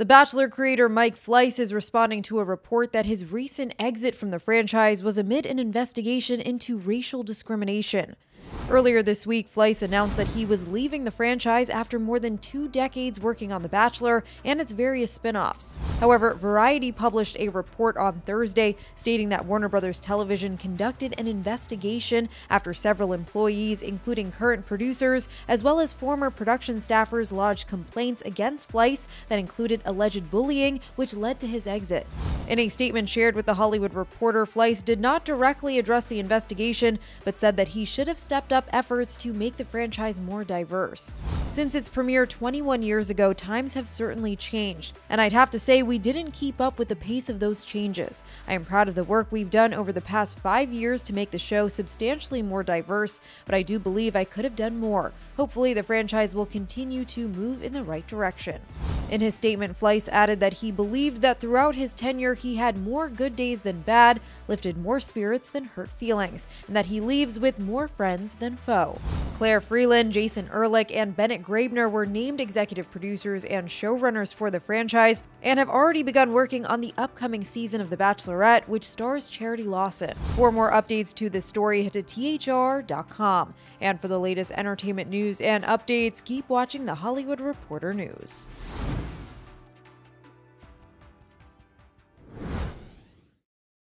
The Bachelor creator Mike Fleiss is responding to a report that his recent exit from the franchise was amid an investigation into racial discrimination. Earlier this week, Fleiss announced that he was leaving the franchise after more than 2 decades working on The Bachelor and its various spin-offs. However, Variety published a report on Thursday stating that Warner Brothers Television conducted an investigation after several employees, including current producers, as well as former production staffers, lodged complaints against Fleiss that included alleged bullying, which led to his exit. In a statement shared with The Hollywood Reporter, Fleiss did not directly address the investigation, but said that he should have stepped up efforts to make the franchise more diverse. Since its premiere 21 years ago, times have certainly changed, and I'd have to say we didn't keep up with the pace of those changes. I am proud of the work we've done over the past 5 years to make the show substantially more diverse, but I do believe I could have done more. Hopefully, the franchise will continue to move in the right direction. In his statement, Fleiss added that he believed that throughout his tenure, he had more good days than bad, lifted more spirits than hurt feelings, and that he leaves with more friends than foe. Claire Freeland, Jason Ehrlich, and Bennett Graebner were named executive producers and showrunners for the franchise and have already begun working on the upcoming season of The Bachelorette, which stars Charity Lawson. For more updates to this story, head to thr.com. And for the latest entertainment news and updates, keep watching The Hollywood Reporter News.